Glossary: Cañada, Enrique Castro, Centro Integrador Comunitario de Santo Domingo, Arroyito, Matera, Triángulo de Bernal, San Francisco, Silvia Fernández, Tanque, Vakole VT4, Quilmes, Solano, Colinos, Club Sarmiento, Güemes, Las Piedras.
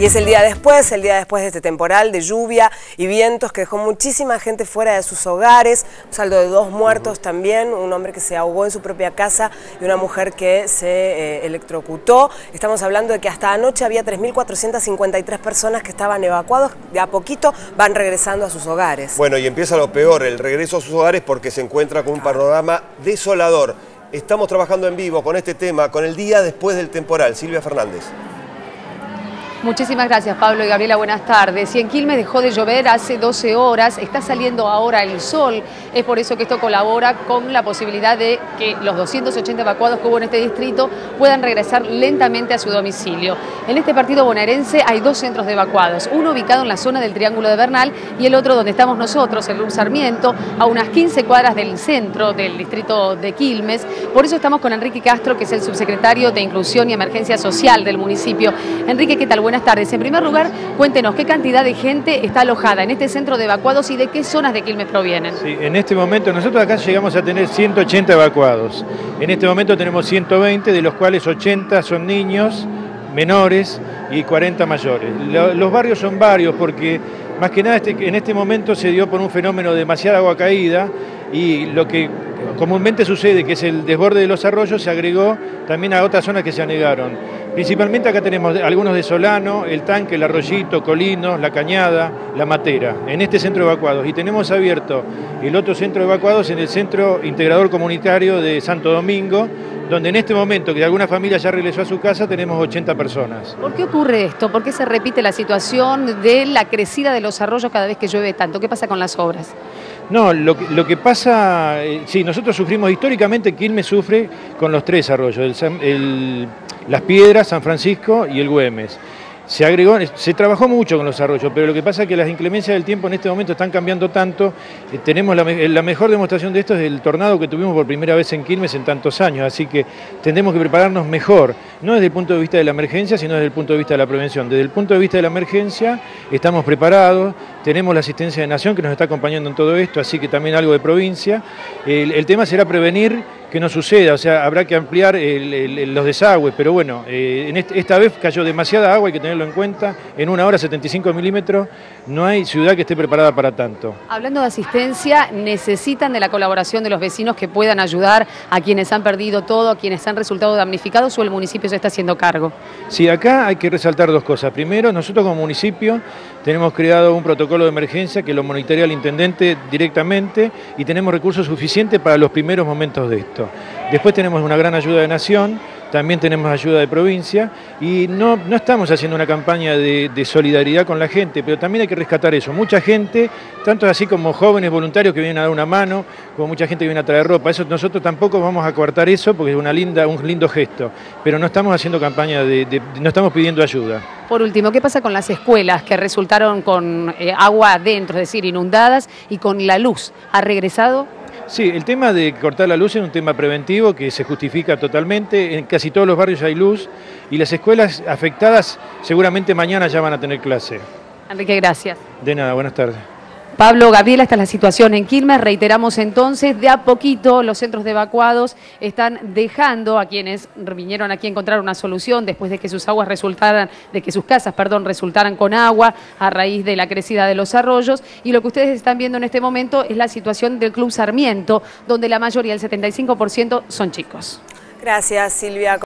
Y es el día después de este temporal de lluvia y vientos que dejó muchísima gente fuera de sus hogares, un saldo de 2 muertos también, un hombre que se ahogó en su propia casa y una mujer que se electrocutó. Estamos hablando de que hasta anoche había 3.453 personas que estaban evacuados, de a poquito van regresando a sus hogares. Bueno, y empieza lo peor, el regreso a sus hogares, porque se encuentra con un panorama desolador. Estamos trabajando en vivo con este tema, con el día después del temporal. Silvia Fernández. Muchísimas gracias, Pablo y Gabriela, buenas tardes. Y en Quilmes dejó de llover hace 12 horas, está saliendo ahora el sol, es por eso que esto colabora con la posibilidad de que los 280 evacuados que hubo en este distrito puedan regresar lentamente a su domicilio. En este partido bonaerense hay 2 centros de evacuados, uno ubicado en la zona del Triángulo de Bernal y el otro donde estamos nosotros, el Club Sarmiento, a unas 15 cuadras del centro del distrito de Quilmes. Por eso estamos con Enrique Castro, que es el subsecretario de Inclusión y Emergencia Social del municipio. Enrique, ¿qué tal? Buenas tardes. En primer lugar, cuéntenos qué cantidad de gente está alojada en este centro de evacuados y de qué zonas de Quilmes provienen. Sí, en este momento nosotros acá llegamos a tener 180 evacuados. En este momento tenemos 120, de los cuales 80 son niños menores y 40 mayores. Los barrios son varios porque más que nada en este momento se dio por un fenómeno de demasiada agua caída y lo que comúnmente sucede, que es el desborde de los arroyos, se agregó también a otras zonas que se anegaron. Principalmente acá tenemos algunos de Solano, el Tanque, el Arroyito, Colinos, la Cañada, la Matera, en este centro de evacuados. Y tenemos abierto el otro centro de evacuados en el Centro Integrador Comunitario de Santo Domingo, donde en este momento que alguna familia ya regresó a su casa tenemos 80 personas. ¿Por qué ocurre esto? ¿Por qué se repite la situación de la crecida de los arroyos cada vez que llueve tanto? ¿Qué pasa con las obras? No, lo que pasa, sí, nosotros sufrimos, históricamente Quilmes sufre con los 3 arroyos, Las Piedras, San Francisco y el Güemes. Se trabajó mucho con los arroyos, pero lo que pasa es que las inclemencias del tiempo en este momento están cambiando tanto. Tenemos la mejor demostración de esto es el tornado que tuvimos por primera vez en Quilmes en tantos años, así que tendremos que prepararnos mejor, no desde el punto de vista de la emergencia, sino desde el punto de vista de la prevención. Desde el punto de vista de la emergencia estamos preparados, tenemos la asistencia de Nación que nos está acompañando en todo esto, así que también algo de provincia. El tema será prevenir que no suceda, o sea, habrá que ampliar los desagües, pero bueno, esta vez cayó demasiada agua, hay que tenerlo en cuenta, en 1 hora 75 milímetros, no hay ciudad que esté preparada para tanto. Hablando de asistencia, necesitan de la colaboración de los vecinos que puedan ayudar a quienes han perdido todo, a quienes han resultado damnificados, ¿o el municipio se está haciendo cargo? Sí, acá hay que resaltar 2 cosas. Primero, nosotros como municipio tenemos creado un protocolo de emergencia que lo monitorea el intendente directamente y tenemos recursos suficientes para los primeros momentos de esto. Después tenemos una gran ayuda de Nación, también tenemos ayuda de provincia y no estamos haciendo una campaña de solidaridad con la gente, pero también hay que rescatar eso. Mucha gente, tanto así como jóvenes voluntarios que vienen a dar una mano, como mucha gente que viene a traer ropa, eso nosotros tampoco vamos a coartar eso porque es un lindo gesto, pero no estamos haciendo campaña, no estamos pidiendo ayuda. Por último, ¿qué pasa con las escuelas que resultaron con agua adentro, es decir, inundadas, y con la luz? ¿Ha regresado? Sí, el tema de cortar la luz es un tema preventivo que se justifica totalmente. En casi todos los barrios hay luz y las escuelas afectadas seguramente mañana ya van a tener clase. Enrique, gracias. De nada, buenas tardes. Pablo, Gabriela, esta es la situación en Quilmes. Reiteramos entonces, de a poquito los centros de evacuados están dejando a quienes vinieron aquí a encontrar una solución después de que sus casas, resultaran con agua a raíz de la crecida de los arroyos. Y lo que ustedes están viendo en este momento es la situación del Club Sarmiento, donde la mayoría, el 75%, son chicos. Gracias, Silvia.